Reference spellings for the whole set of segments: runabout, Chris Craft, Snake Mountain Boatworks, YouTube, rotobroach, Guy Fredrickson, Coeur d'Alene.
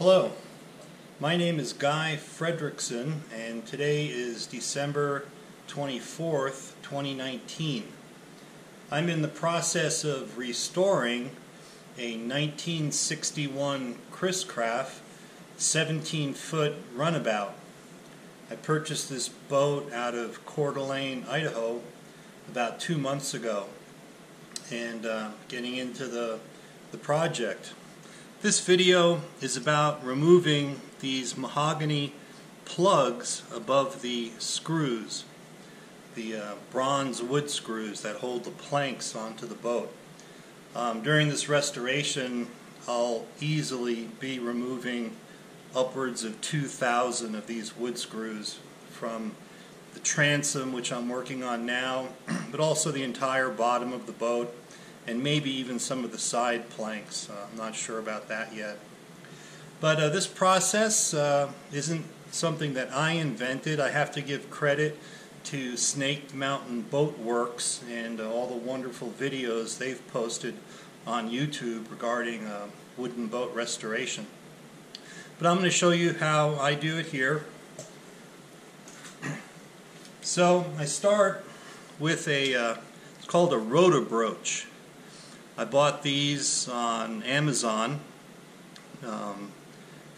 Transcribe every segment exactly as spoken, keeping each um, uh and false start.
Hello, my name is Guy Fredrickson, and today is December twenty-fourth, twenty nineteen. I'm in the process of restoring a nineteen sixty-one Chris Craft seventeen foot runabout. I purchased this boat out of Coeur d'Alene, Idaho about two months ago, and uh, getting into the, the project. This video is about removing these mahogany plugs above the screws, the uh, bronze wood screws that hold the planks onto the boat. Um, during this restoration, I'll easily be removing upwards of two thousand of these wood screws from the transom, which I'm working on now, but also the entire bottom of the boat, and maybe even some of the side planks. Uh, I'm not sure about that yet. But uh, this process uh, isn't something that I invented. I have to give credit to Snake Mountain Boatworks and uh, all the wonderful videos they've posted on YouTube regarding uh, wooden boat restoration. But I'm going to show you how I do it here. So I start with a, uh, it's called a rotobroach. I bought these on Amazon. Um,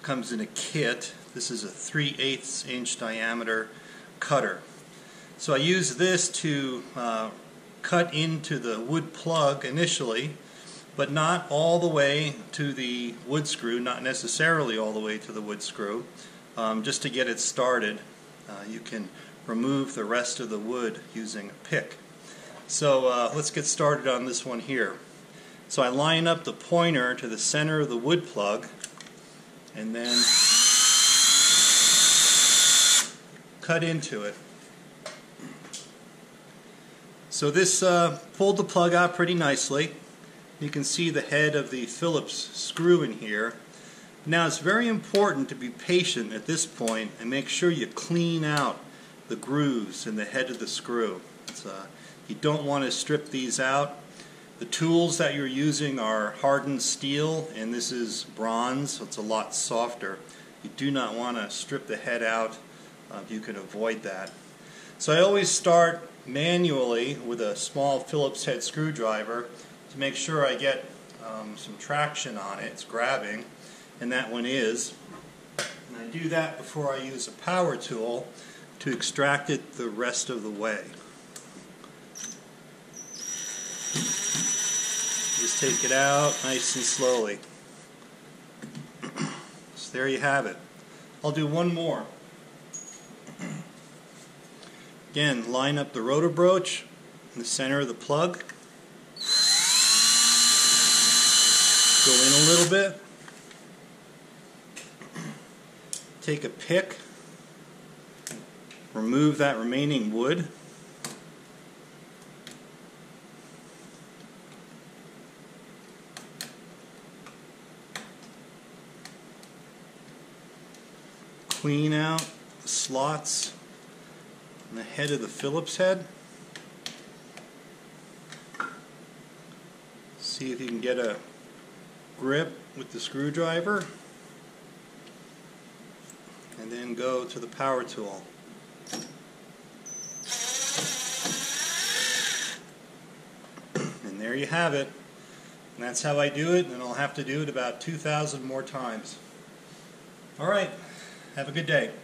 comes in a kit. This is a three eighths inch diameter cutter. So I use this to uh, cut into the wood plug initially, but not all the way to the wood screw, not necessarily all the way to the wood screw, um, just to get it started. Uh, you can remove the rest of the wood using a pick. So uh, let's get started on this one here. So I line up the pointer to the center of the wood plug and then cut into it. So this uh, pulled the plug out pretty nicely. You can see the head of the Phillips screw in here. Now it's very important to be patient at this point and make sure you clean out the grooves in the head of the screw. It's, uh, you don't want to strip these out. The tools that you're using are hardened steel, and this is bronze, so it's a lot softer. You do not want to strip the head out uh, if you can avoid that. So I always start manually with a small Phillips head screwdriver to make sure I get um, some traction on it. It's grabbing, and that one is. And I do that before I use a power tool to extract it the rest of the way. Just take it out nice and slowly. So there you have it. I'll do one more. Again, line up the rotobroach in the center of the plug. Go in a little bit. Take a pick. Remove that remaining wood. Clean out the slots and the head of the Phillips head. See if you can get a grip with the screwdriver, and then go to the power tool. And there you have it. And that's how I do it, and I'll have to do it about two thousand more times. All right. Have a good day.